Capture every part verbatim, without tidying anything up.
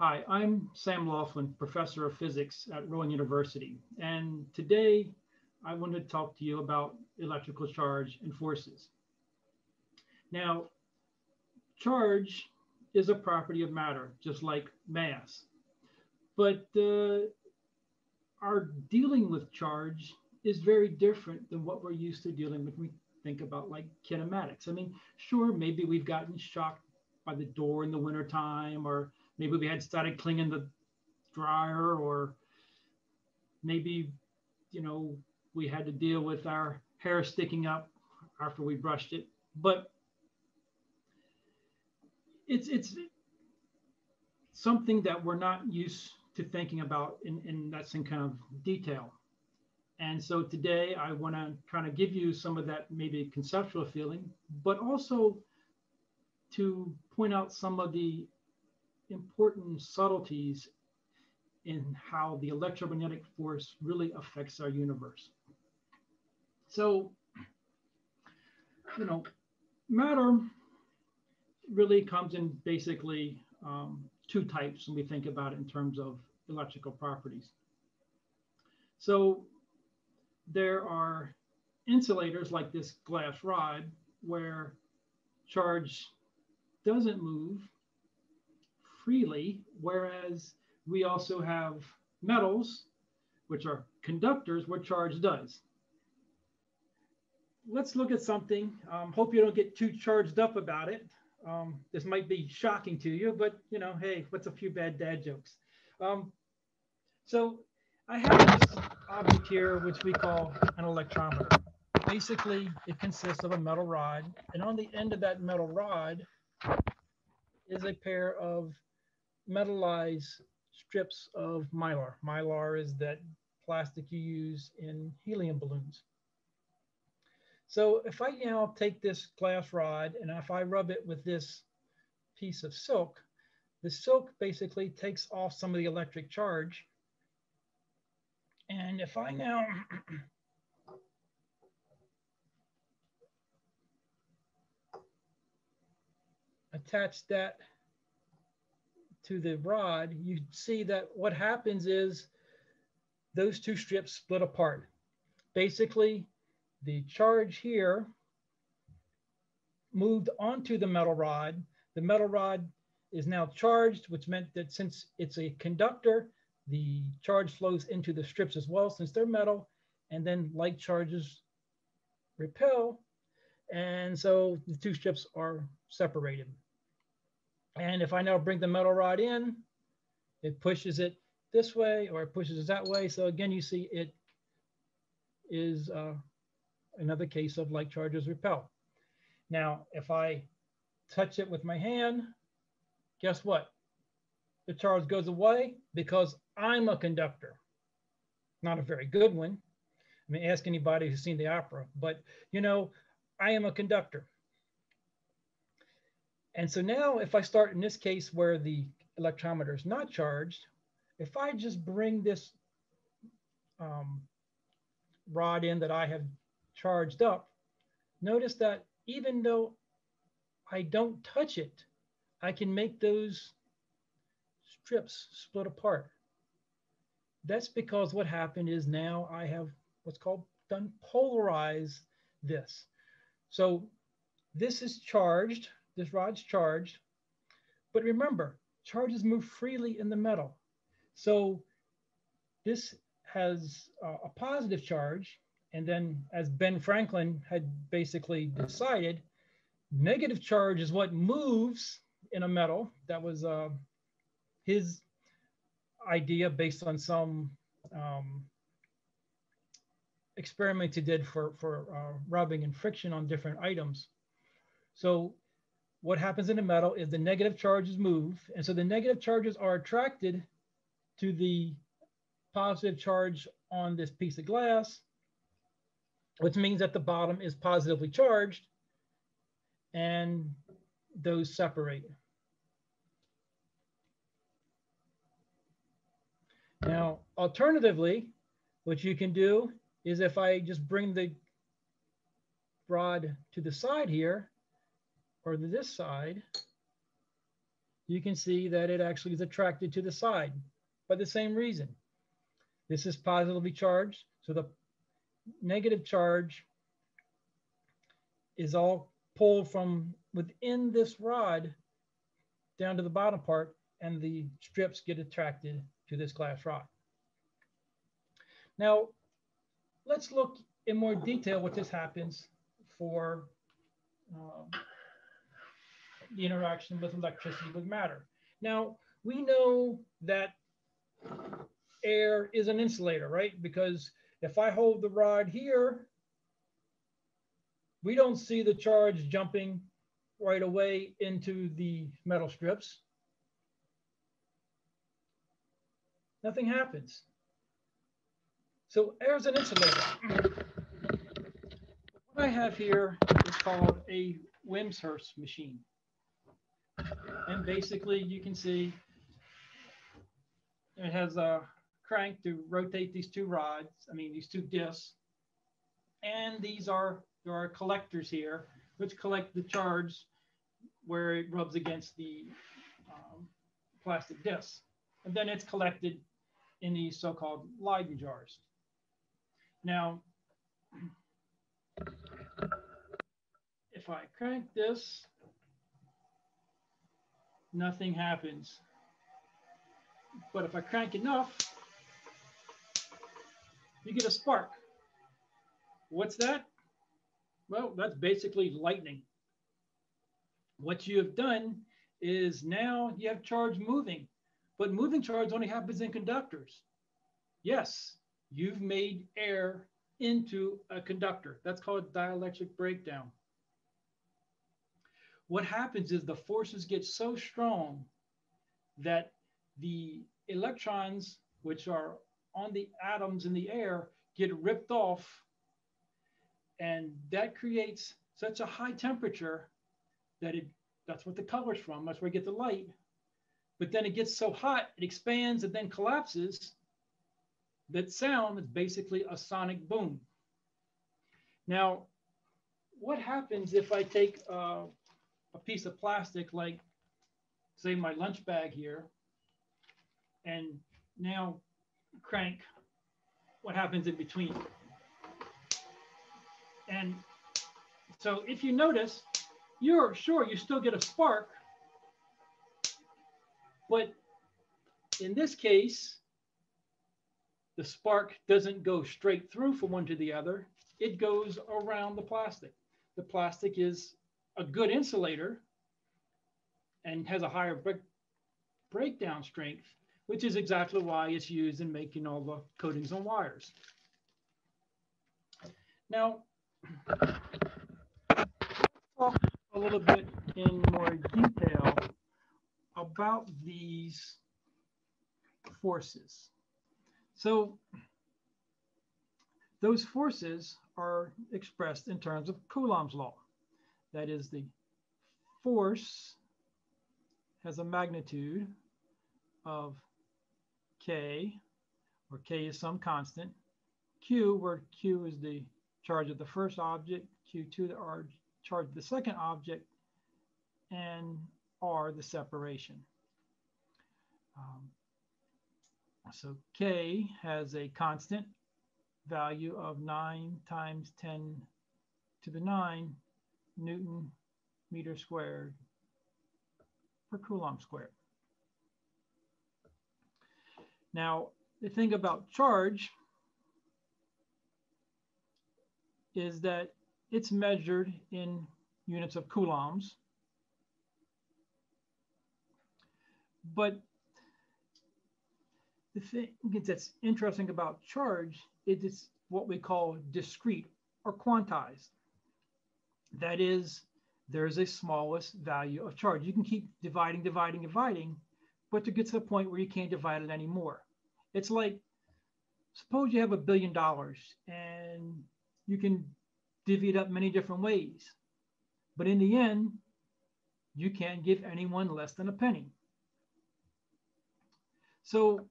Hi, I'm Sam Lofland, Professor of Physics at Rowan University, and today I want to talk to you about electrical charge and forces. Now, charge is a property of matter, just like mass, but uh, our dealing with charge is very different than what we're used to dealing with when we think about like kinematics. I mean, sure, maybe we've gotten shocked by the door in the wintertime, or maybe we had static cling in the dryer, or maybe, you know, we had to deal with our hair sticking up after we brushed it. But it's, it's something that we're not used to thinking about in, in that same kind of detail. And so today I want to kind of give you some of that maybe conceptual feeling, but also to point out some of the important subtleties in how the electromagnetic force really affects our universe. So, you know, matter really comes in basically um, two types when we think about it in terms of electrical properties. So there are insulators like this glass rod where charge doesn't move freely, whereas we also have metals, which are conductors, where charge does. Let's look at something. Um, hope you don't get too charged up about it. Um, this might be shocking to you, but you know, hey, what's a few bad dad jokes? Um, so I have this object here, which we call an electrometer. Basically, it consists of a metal rod, and on the end of that metal rod is a pair of metallized strips of mylar. Mylar is that plastic you use in helium balloons. So if I now take this glass rod and if I rub it with this piece of silk, the silk basically takes off some of the electric charge. And if I now attach that to the rod, you see that what happens is those two strips split apart. Basically, the charge here moved onto the metal rod. The metal rod is now charged, which meant that since it's a conductor, the charge flows into the strips as well, since they're metal, and then like charges repel, and so the two strips are separated. And if I now bring the metal rod in, it pushes it this way or it pushes it that way. So again, you see it is uh, another case of like charges repel. Now, if I touch it with my hand, guess what? The charge goes away because I'm a conductor. Not a very good one. I mean, ask anybody who's seen the opera, but you know, I am a conductor. And so now if I start in this case where the electrometer is not charged, if I just bring this um, rod in that I have charged up, notice that even though I don't touch it, I can make those strips split apart. That's because what happened is now I have what's called done polarized this. So this is charged, this rod's charged, but remember, charges move freely in the metal. So this has a positive charge, and then as Ben Franklin had basically decided, negative charge is what moves in a metal. That was uh, his idea based on some um, experiments he did for, for uh, rubbing and friction on different items. So what happens in a metal is the negative charges move. And so the negative charges are attracted to the positive charge on this piece of glass, which means that the bottom is positively charged and those separate. Now, alternatively, what you can do is if I just bring the rod to the side here, or to this side, you can see that it actually is attracted to the side by the same reason. This is positively charged, so the negative charge is all pulled from within this rod down to the bottom part, and the strips get attracted to this glass rod. Now, let's look in more detail what this happens for um, the interaction with electricity with matter. Now, we know that air is an insulator, right? Because if I hold the rod here, we don't see the charge jumping right away into the metal strips. Nothing happens. So air is an insulator. What I have here is called a Wimshurst machine. And basically you can see it has a crank to rotate these two rods, I mean these two discs. And these are, there are collectors here which collect the charge where it rubs against the um, plastic discs. And then it's collected in these so-called Leiden jars. Now, if I crank this, nothing happens. But if I crank enough, you get a spark. What's that? Well, that's basically lightning. What you have done is now you have charge moving, but moving charge only happens in conductors. Yes, you've made air into a conductor. That's called dielectric breakdown. What happens is the forces get so strong that the electrons, which are on the atoms in the air, get ripped off. And that creates such a high temperature that it, that's what the color's from, that's where you get the light. But then it gets so hot, it expands and then collapses. That sound is basically a sonic boom. Now, what happens if I take uh, a piece of plastic, like say my lunch bag here, and now crank, what happens in between? And so if you notice, you're sure you still get a spark, but in this case, the spark doesn't go straight through from one to the other. It goes around the plastic. The plastic is a good insulator and has a higher break breakdown strength, which is exactly why it's used in making all the coatings on wires. Now, let's talk a little bit in more detail about these forces. So those forces are expressed in terms of Coulomb's law. That is, the force has a magnitude of K, where K is some constant, Q, where Q is the charge of the first object, Q two, the charge of the second object, and R, the separation. Um, So K has a constant value of nine times ten to the nine Newton meter squared per Coulomb squared. Now, the thing about charge is that it's measured in units of coulombs, but the thing that's interesting about charge is it's what we call discrete or quantized. That is, there's a smallest value of charge. You can keep dividing, dividing, dividing, but to get to the point where you can't divide it anymore. It's like, suppose you have a billion dollars and you can divvy it up many different ways, but in the end, you can't give anyone less than a penny. So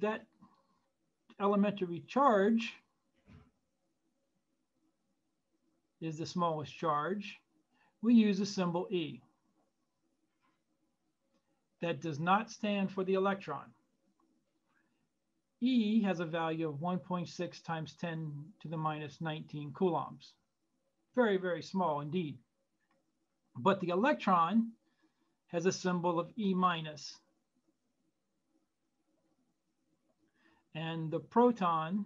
that elementary charge is the smallest charge, we use the symbol E. That does not stand for the electron. E has a value of one point six times ten to the minus nineteen coulombs. Very, very small indeed. But the electron has a symbol of E minus. And the proton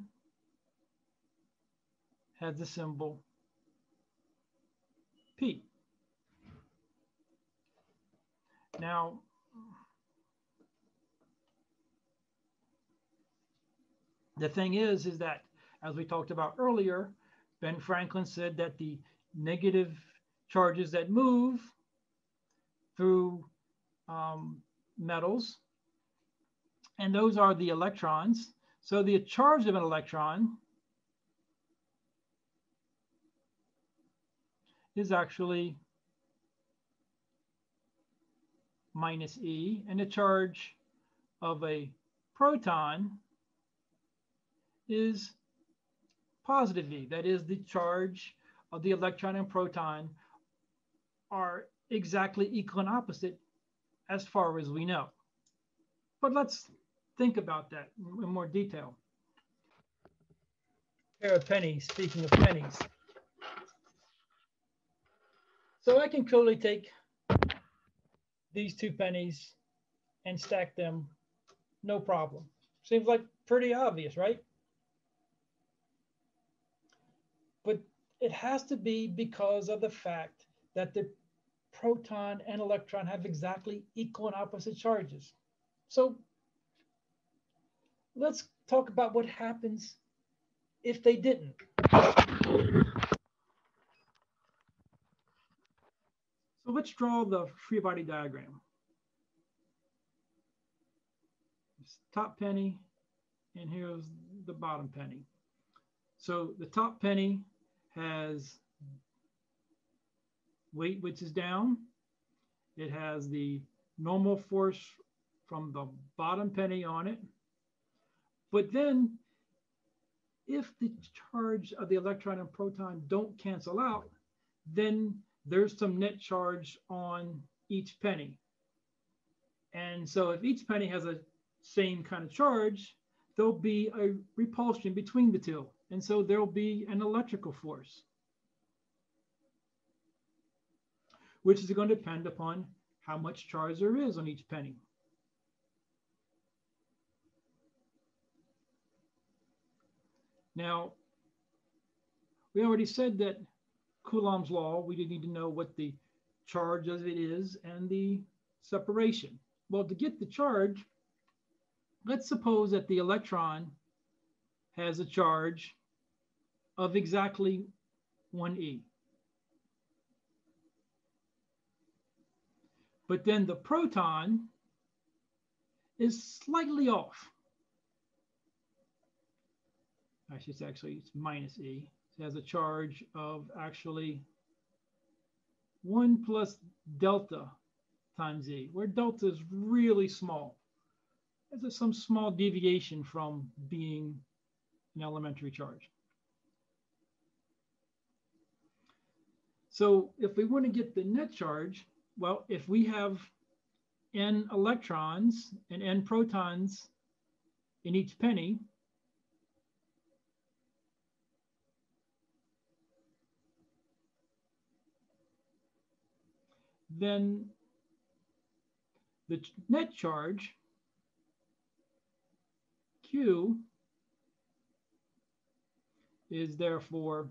has the symbol P. Now, the thing is, is that, as we talked about earlier, Ben Franklin said that the negative charges that move through um, metals, and those are the electrons. So the charge of an electron is actually minus E, and the charge of a proton is positive E. That is, the charge of the electron and proton are exactly equal and opposite as far as we know. But let's think about that in more detail. A pair of pennies, speaking of pennies. So I can clearly take these two pennies and stack them, no problem. Seems like pretty obvious, right? But it has to be because of the fact that the proton and electron have exactly equal and opposite charges. So let's talk about what happens if they didn't. So let's draw the free body diagram. It's top penny, and here's the bottom penny. So the top penny has weight, which is down. It has the normal force from the bottom penny on it. But then if the charge of the electron and proton don't cancel out, then there's some net charge on each penny. And so if each penny has a same kind of charge, there'll be a repulsion between the two. And so there'll be an electrical force, which is going to depend upon how much charge there is on each penny. Now, we already said that Coulomb's law, we need to know what the charge of it is and the separation. Well, to get the charge, let's suppose that the electron has a charge of exactly one E. But then the proton is slightly off. Actually, it's actually it's minus E. It has a charge of actually one plus delta times E, where delta is really small. There's some small deviation from being an elementary charge. So if we want to get the net charge, well, if we have n electrons and n protons in each penny, then the net charge, Q, is therefore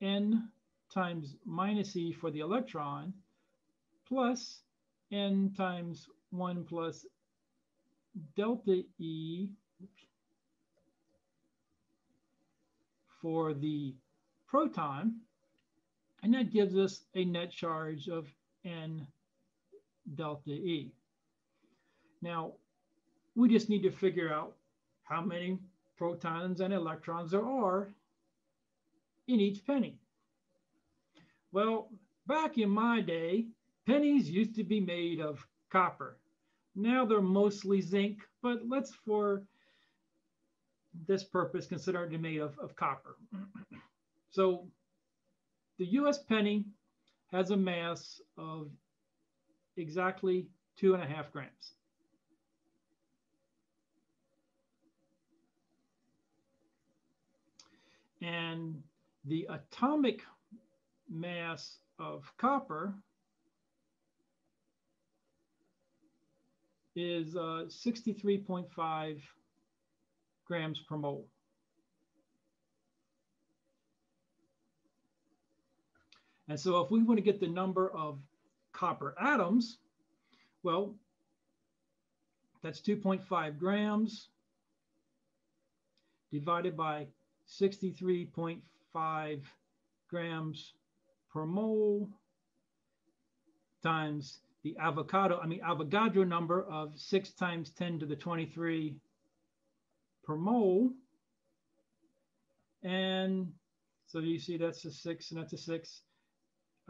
n times minus E for the electron plus n times one plus delta E for the proton. And that gives us a net charge of n delta E. Now, we just need to figure out how many protons and electrons there are in each penny. Well, back in my day, pennies used to be made of copper. Now they're mostly zinc, but let's, for this purpose, consider it made of, of copper. So the U S penny has a mass of exactly two and a half grams. And the atomic mass of copper is uh, sixty-three point five grams per mole. And so if we want to get the number of copper atoms, well, that's two point five grams divided by sixty-three point five grams per mole times the Avogadro, I mean, Avogadro number of six times ten to the twenty-three per mole. And so you see that's a six and that's a six.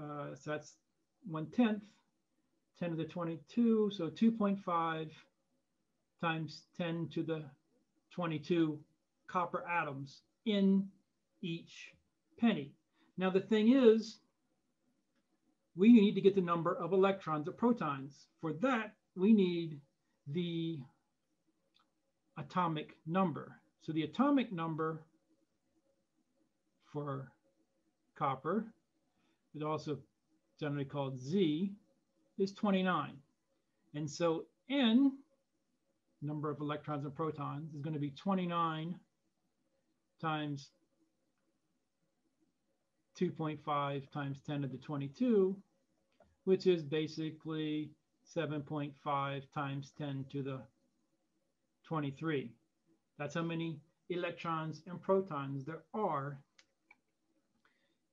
Uh, so that's one tenth, ten to the twenty-two. So two point five times ten to the twenty-two copper atoms in each penny. Now, the thing is, we need to get the number of electrons or protons. For that, we need the atomic number. So the atomic number for copper, is also generally called Z, is twenty-nine. And so N, number of electrons and protons, is going to be twenty-nine times two point five times ten to the twenty-two, which is basically seven point five times ten to the twenty-three. That's how many electrons and protons there are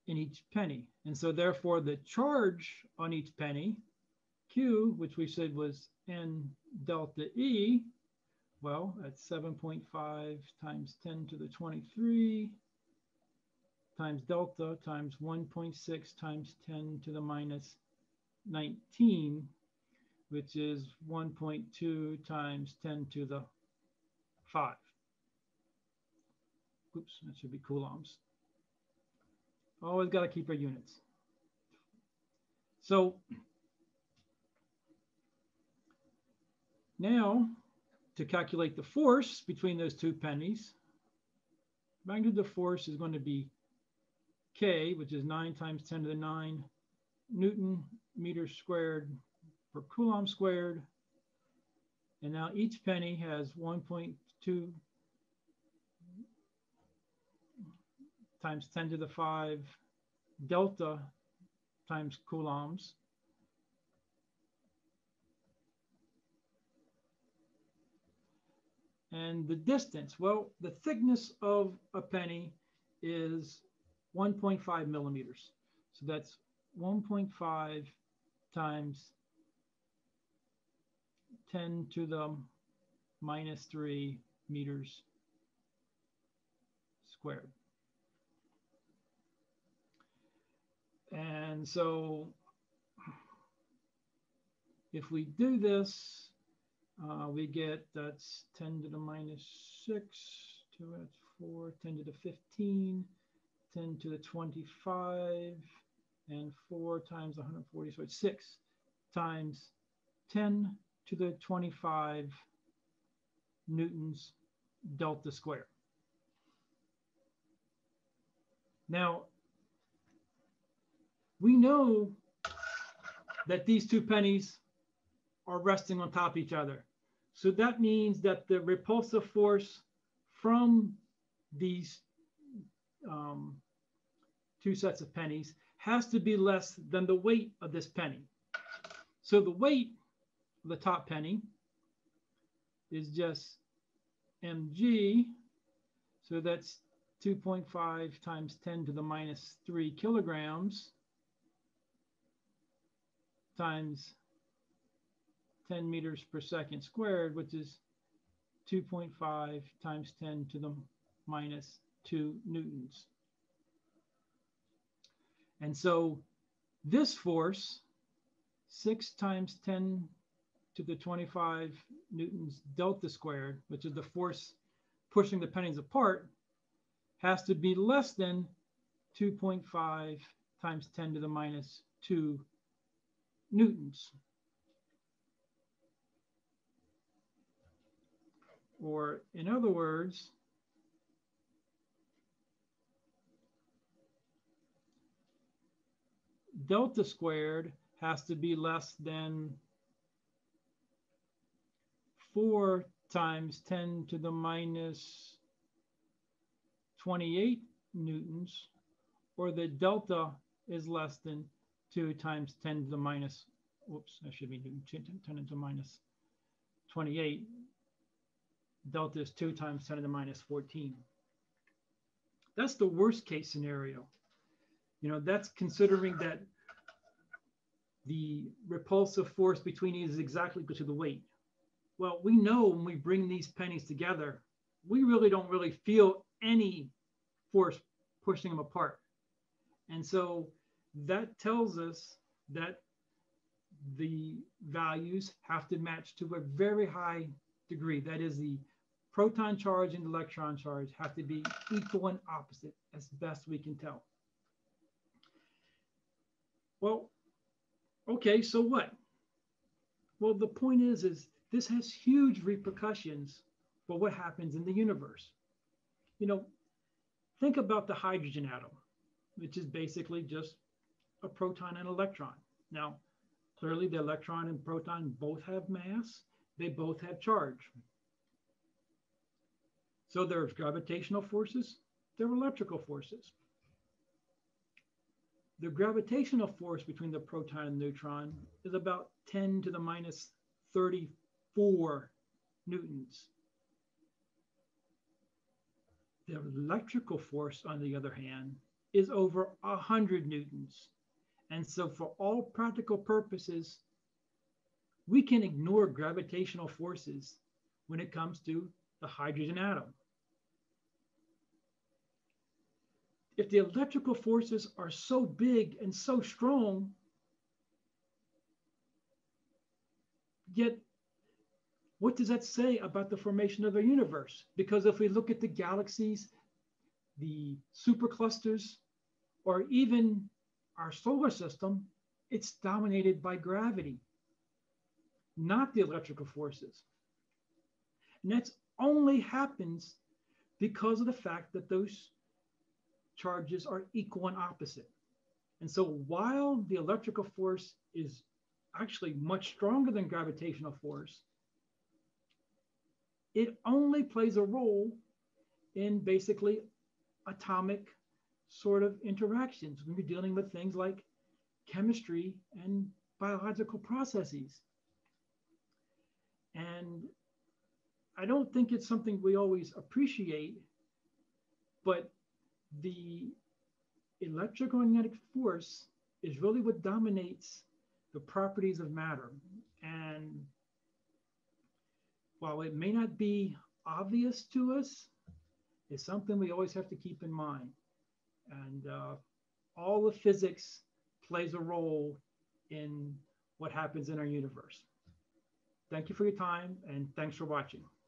in each penny. And so therefore the charge on each penny, Q, which we said was N delta E, well, that's seven point five times ten to the twenty-three times delta times one point six times ten to the minus nineteen, which is one point two times ten to the five. Oops, that should be coulombs. Always got to keep our units. So now to calculate the force between those two pennies, magnitude of force is going to be K, which is nine times ten to the nine Newton meters squared per coulomb squared. And now each penny has one point two times ten to the five delta times coulombs. And the distance, well, the thickness of a penny is one point five millimeters. So that's one point five times ten to the minus three meters squared. And so if we do this, uh, we get that's ten to the minus six, two, that's four, ten to the fifteen, ten to the twenty-five, and four times one hundred forty, so it's six times ten to the twenty-five newtons delta square. Now, we know that these two pennies are resting on top of each other. So that means that the repulsive force from these um, two sets of pennies has to be less than the weight of this penny. So the weight of the top penny is just mg. So that's two point five times ten to the minus three kilograms times ten meters per second squared, which is two point five times ten to the minus two newtons. And so this force, six times ten to the twenty-five newtons delta squared, which is the force pushing the pennies apart, has to be less than two point five times ten to the minus to newtons, or in other words, delta squared has to be less than four times ten to the minus twenty-eight newtons, or the delta is less than two times ten to the minus, whoops, I should be doing ten to the minus twenty-eight. Delta is two times ten to the minus fourteen. That's the worst case scenario. You know, that's considering that the repulsive force between these is exactly equal to the weight. Well, we know when we bring these pennies together, we really don't really feel any force pushing them apart. And so that tells us that the values have to match to a very high degree. That is, the proton charge and electron charge have to be equal and opposite as best we can tell. Well, okay, so what? Well, the point is, is this has huge repercussions for what happens in the universe. You know, think about the hydrogen atom, which is basically just a proton and electron. Now, clearly the electron and proton both have mass, they both have charge. So there's gravitational forces, there are electrical forces. The gravitational force between the proton and neutron is about ten to the minus thirty-four newtons. The electrical force, on the other hand, is over one hundred newtons. And so for all practical purposes, we can ignore gravitational forces when it comes to the hydrogen atom. If the electrical forces are so big and so strong, yet what does that say about the formation of the universe? Because if we look at the galaxies, the superclusters, or even our solar system, it's dominated by gravity, not the electrical forces. And that only happens because of the fact that those charges are equal and opposite. And so while the electrical force is actually much stronger than gravitational force, it only plays a role in basically atomic sort of interactions when you're dealing with things like chemistry and biological processes. And I don't think it's something we always appreciate, but the electromagnetic force is really what dominates the properties of matter. And while it may not be obvious to us, it's something we always have to keep in mind. And uh, all of physics plays a role in what happens in our universe. Thank you for your time, and thanks for watching.